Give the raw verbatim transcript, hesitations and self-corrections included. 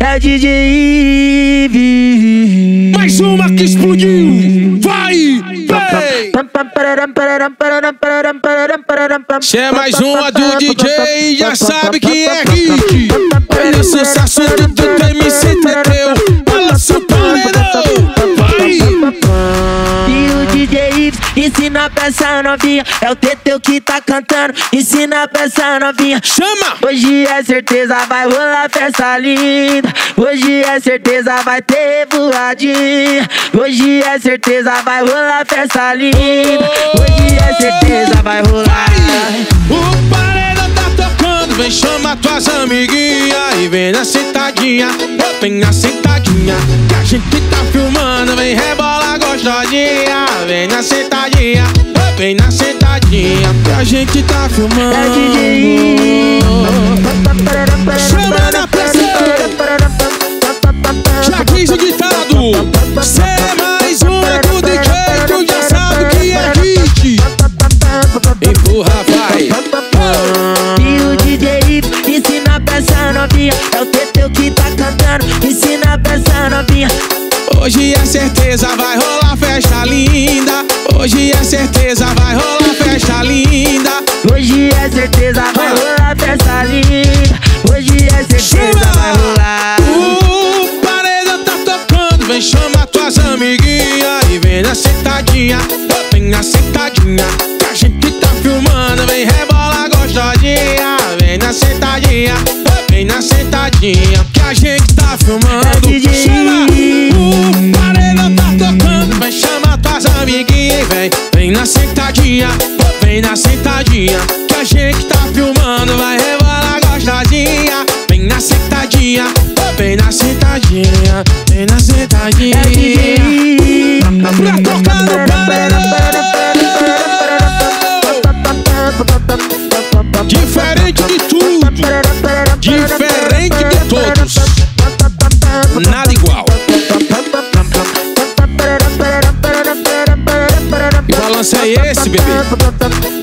é D J IVIS. Mais uma que explodiu, vai, vem. Se é mais uma do D J, já sabe que é hit. Olha o sucesso do M C Teteu, balança o paredão, vai. E o D J IVIS ensina pra essa novinha, é o Teteu que tá cantando, ensina pra essa novinha. Chama! Hoje é certeza, vai rolar festa linda. Hoje é certeza, vai ter voadinha. Hoje é certeza, vai rolar festa linda. Hoje é certeza, vai rolar. O paredão tá tocando, vem chamar tuas amiguinhas e vem na sentadinha, vem na sentadinha, que a gente tá filmando, vem rebola gostadinha, vem na sentadinha. Vem na sentadinha que a gente tá filmando. É D J. Chama na pressão. Já quis o ditado. Cê é mais uma do D J, tu já sabe que é hit. Empurra, vai. E o D J IVIS ensina pra essa novinha, é o Teteu que tá cantando, ensina pra essa novinha. Hoje é certeza, vai rolar festa linda. Hoje é certeza, vai rolar festa linda. Hoje é certeza, vai rolar festa linda. Hoje é certeza, vai rolar. O paredão tá tocando, vem chamar tuas amiguinhas e vem na sentadinha, vem na sentadinha, que a gente tá filmando, vem rebola gostadinha, vem na sentadinha, vem na sentadinha, que a gente tá filmando. Chama! O paredão tá tocando, vem chamar tuas amiguinhas, vem, vem na sentadinha, vem na sentadinha, que a gente tá filmando, vai rebolar gostadinha, vem na sentadinha, vem na sentadinha, vem na sentadinha. É D J. Pra tocar no paredão, diferente de tudo, diferente de todos, nada igual. E o balanço é esse, bebê.